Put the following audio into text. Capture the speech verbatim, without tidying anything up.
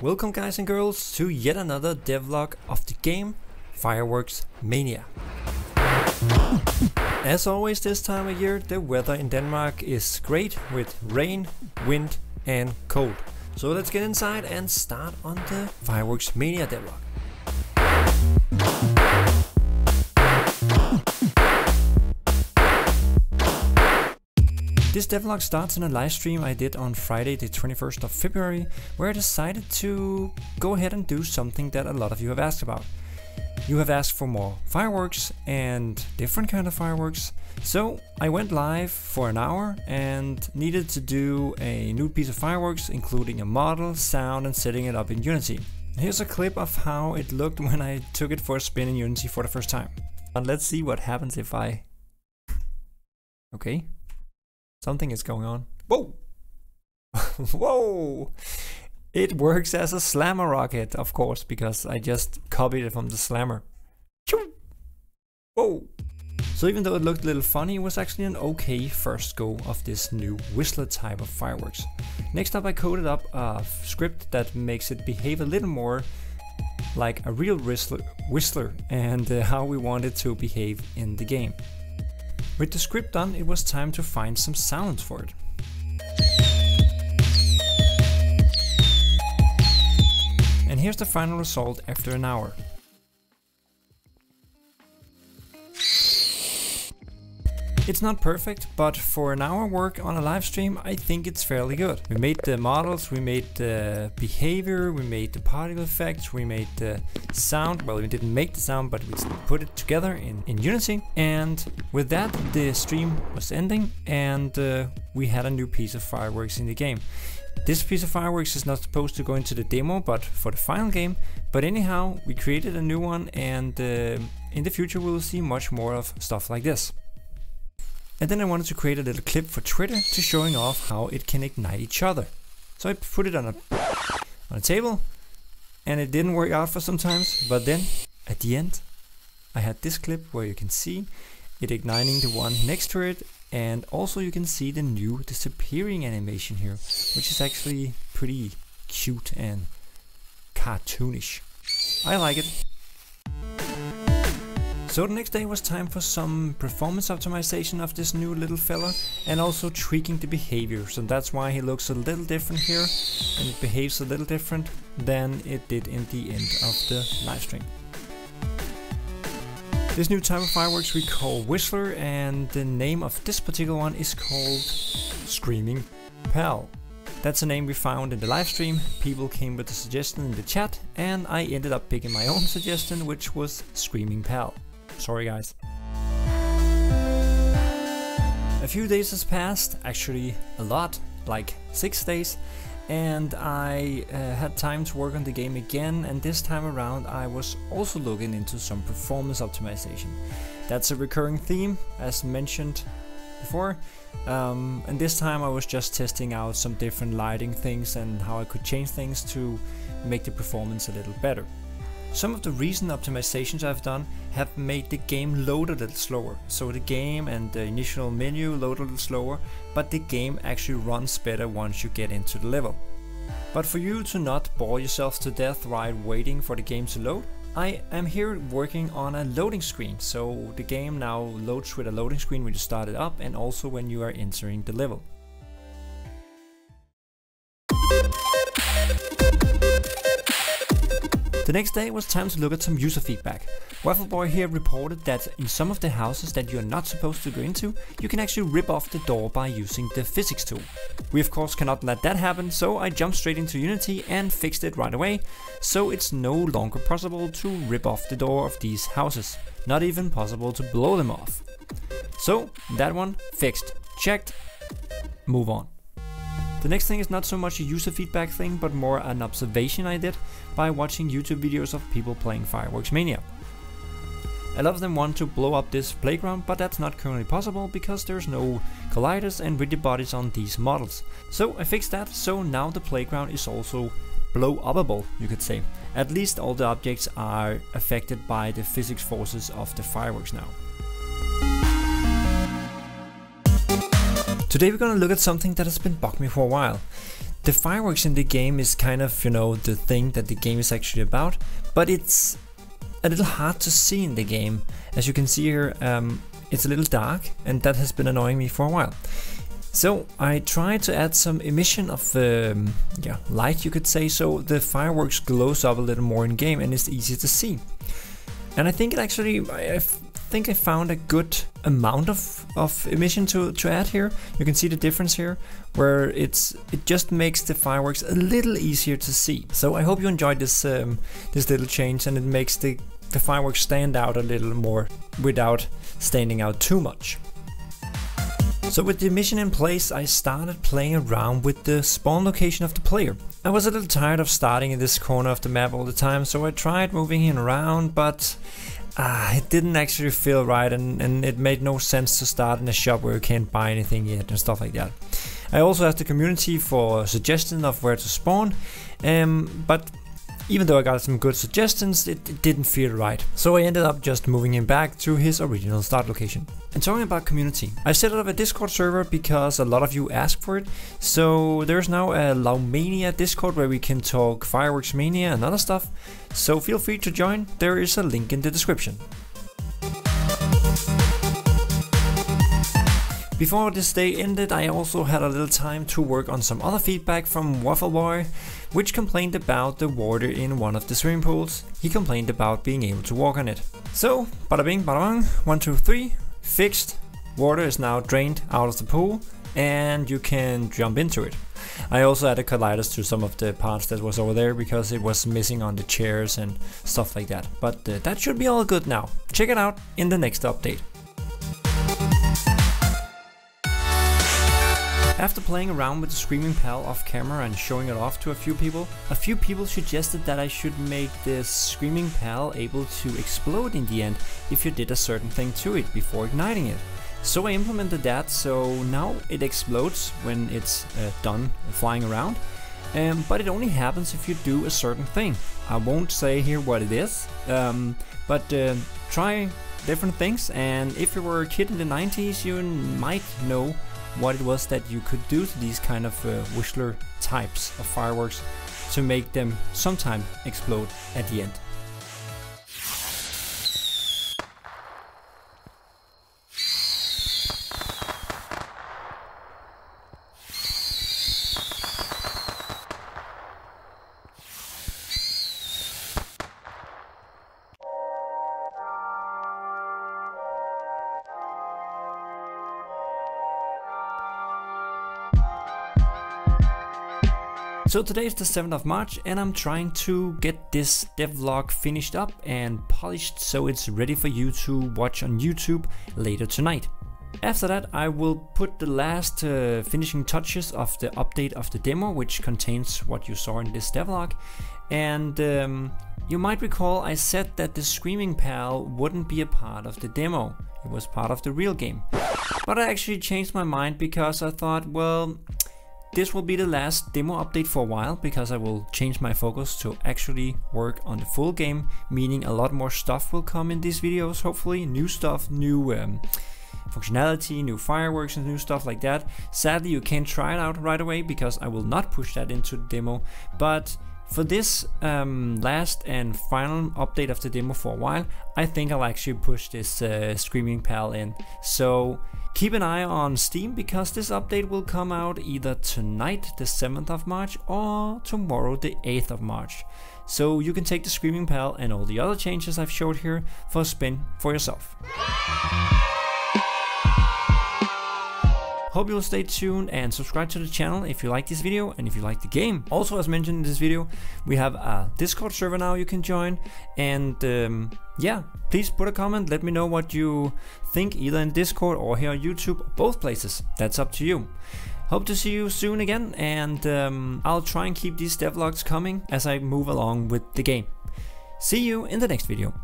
Welcome guys and girls to yet another devlog of the game Fireworks Mania. As always this time of year the weather in Denmark is great with rain, wind and cold. So let's get inside and start on the Fireworks Mania devlog. This devlog starts in a live stream I did on Friday the twenty-first of February, where I decided to go ahead and do something that a lot of you have asked about. You have asked for more fireworks and different kind of fireworks, so I went live for an hour and needed to do a new piece of fireworks including a model, sound and setting it up in Unity. Here's a clip of how it looked when I took it for a spin in Unity for the first time. And let's see what happens if I... Okay. Something is going on. Whoa! Whoa! It works as a slammer rocket, of course, because I just copied it from the slammer. Whoa! So even though it looked a little funny, it was actually an okay first go of this new whistler type of fireworks. Next up I coded up a script that makes it behave a little more like a real whistler, whistler and uh, how we want it to behave in the game. With the script done, it was time to find some sounds for it. And here's the final result after an hour. It's not perfect, but for an hour work on a live stream, I think it's fairly good. We made the models, we made the behavior, we made the particle effects, we made the sound. Well, we didn't make the sound, but we put it together in, in Unity. And with that, the stream was ending and uh, we had a new piece of fireworks in the game. This piece of fireworks is not supposed to go into the demo, but for the final game. But anyhow, we created a new one and uh, in the future we'll see much more of stuff like this. And then I wanted to create a little clip for Twitter to showing off how it can ignite each other. So I put it on a, on a table and it didn't work out for some times, but then at the end I had this clip where you can see it igniting the one next to it, and also you can see the new disappearing animation here, which is actually pretty cute and cartoonish. I like it. So the next day was time for some performance optimization of this new little fella and also tweaking the behavior, so that's why he looks a little different here and it behaves a little different than it did in the end of the live stream. This new type of fireworks we call Whistler, and the name of this particular one is called Screaming Pal. That's a name we found in the live stream. People came with a suggestion in the chat and I ended up picking my own suggestion, which was Screaming Pal. Sorry guys. A few days has passed, actually a lot, like six days, and I uh, had time to work on the game again, and this time around I was also looking into some performance optimization. That's a recurring theme, as mentioned before, um, and this time I was just testing out some different lighting things and how I could change things to make the performance a little better. Some of the recent optimizations I've done have made the game load a little slower, so the game and the initial menu load a little slower, but the game actually runs better once you get into the level. But for you to not bore yourself to death while waiting for the game to load, I am here working on a loading screen, so the game now loads with a loading screen when you start it up and also when you are entering the level. The next day was time to look at some user feedback. Waffleboy here reported that in some of the houses that you are not supposed to go into, you can actually rip off the door by using the physics tool. We of course cannot let that happen, so I jumped straight into Unity and fixed it right away, so it's no longer possible to rip off the door of these houses. Not even possible to blow them off. So that one fixed, checked, move on. The next thing is not so much a user feedback thing, but more an observation I did by watching YouTube videos of people playing Fireworks Mania. A lot of them want to blow up this playground, but that's not currently possible because there's no colliders and rigid bodies on these models. So I fixed that, so now the playground is also blow-upable, you could say. At least all the objects are affected by the physics forces of the fireworks now. Today we're gonna look at something that has been bugging me for a while. The fireworks in the game is kind of, you know, the thing that the game is actually about, but it's a little hard to see in the game. As you can see here, um, it's a little dark, and that has been annoying me for a while. So I tried to add some emission of um, yeah, light, you could say, so the fireworks glows up a little more in game and it's easier to see. And I think it actually, I, I think I found a good amount of, of emission to, to add here. You can see the difference here, where it's it just makes the fireworks a little easier to see. So I hope you enjoyed this, um, this little change, and it makes the, the fireworks stand out a little more without standing out too much. So with the mission in place, I started playing around with the spawn location of the player. I was a little tired of starting in this corner of the map all the time, so I tried moving him around, but uh, it didn't actually feel right, and, and it made no sense to start in a shop where you can't buy anything yet and stuff like that. I also asked the community for suggestions of where to spawn, um, but even though I got some good suggestions, it, it didn't feel right. So I ended up just moving him back to his original start location. And talking about community, I set up a Discord server because a lot of you asked for it. So there's now a LauMania Discord where we can talk Fireworks Mania and other stuff. So feel free to join, there is a link in the description. Before this day ended, I also had a little time to work on some other feedback from Waffleboy, which complained about the water in one of the swimming pools. He complained about being able to walk on it. So, bada bing, bada bang, one, two, three, fixed. Water is now drained out of the pool, and you can jump into it. I also added colliders to some of the parts that was over there because it was missing on the chairs and stuff like that. But uh, that should be all good now. Check it out in the next update. After playing around with the Screaming Pal off camera and showing it off to a few people, a few people suggested that I should make this Screaming Pal able to explode in the end if you did a certain thing to it before igniting it. So I implemented that, so now it explodes when it's uh, done flying around, um, but it only happens if you do a certain thing. I won't say here what it is, um, but uh, try different things, and if you were a kid in the nineties, you might know what it was that you could do to these kind of uh, whistler types of fireworks to make them sometime explode at the end. So today is the seventh of March, and I'm trying to get this devlog finished up and polished so it's ready for you to watch on YouTube later tonight. After that, I will put the last uh, finishing touches of the update of the demo, which contains what you saw in this devlog. And um, you might recall I said that the Screaming Pal wouldn't be a part of the demo. It was part of the real game. But I actually changed my mind because I thought, well, this will be the last demo update for a while, because I will change my focus to actually work on the full game, meaning a lot more stuff will come in these videos, hopefully. New stuff, new um, functionality, new fireworks and new stuff like that. Sadly, you can't try it out right away because I will not push that into the demo, but for this um, last and final update of the demo for a while, I think I'll actually push this uh, Screaming Pal in. So keep an eye on Steam, because this update will come out either tonight, the seventh of March, or tomorrow, the eighth of March. So you can take the Screaming Pal and all the other changes I've showed here for a spin for yourself. Hope you'll stay tuned and subscribe to the channel if you like this video and if you like the game. Also, as mentioned in this video, we have a Discord server now you can join, and um, yeah, please put a comment, let me know what you think, either in Discord or here on YouTube, both places, that's up to you. Hope to see you soon again, and um, I'll try and keep these devlogs coming as I move along with the game. See you in the next video.